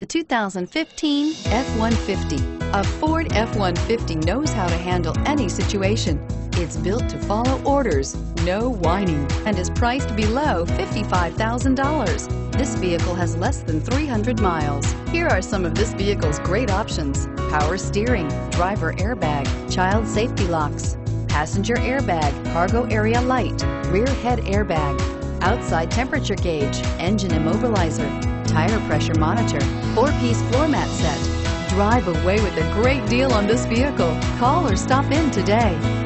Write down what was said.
The 2015 F-150. A Ford F-150 knows how to handle any situation. It's built to follow orders, no whining, and is priced below $55,000. This vehicle has less than 300 miles. Here are some of this vehicle's great options: power steering, driver airbag, child safety locks, passenger airbag, cargo area light, rear head airbag, outside temperature gauge, engine immobilizer, tire pressure monitor, 4-piece floor mat set. Drive away with a great deal on this vehicle. Call or stop in today.